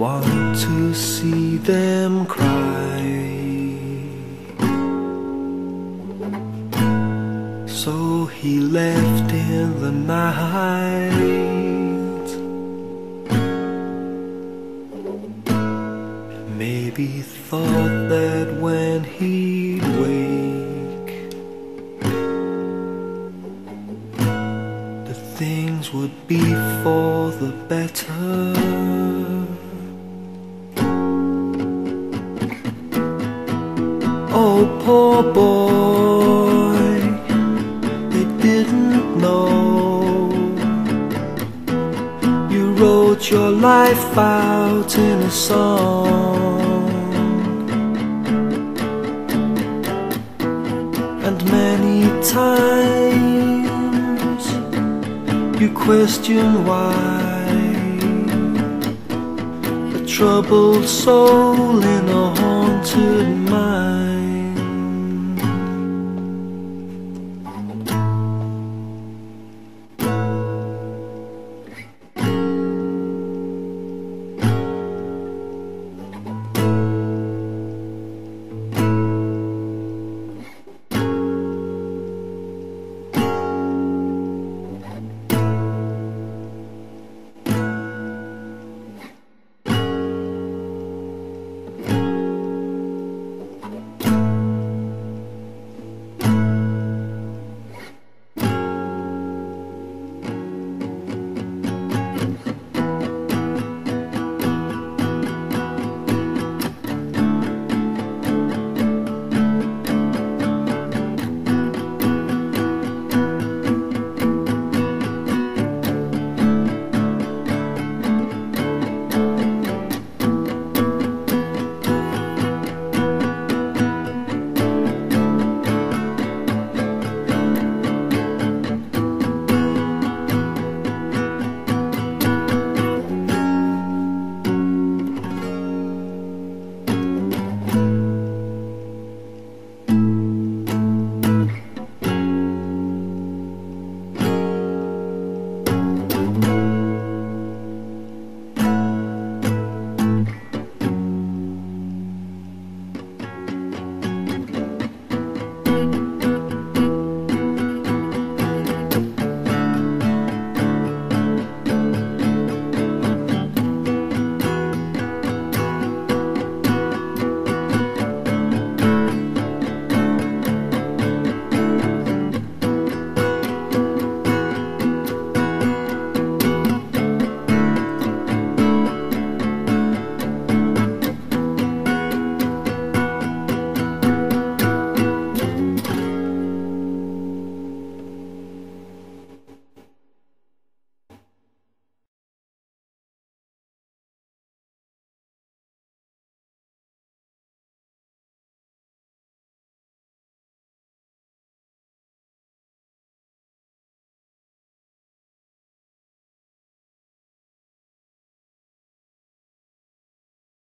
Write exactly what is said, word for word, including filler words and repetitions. want to see them cry. So he left in the night. Maybe thought that when he'd wake, that things would be for the better. Oh, poor boy, they didn't know. You wrote your life out in a song, and many times you question why a troubled soul in a haunted mind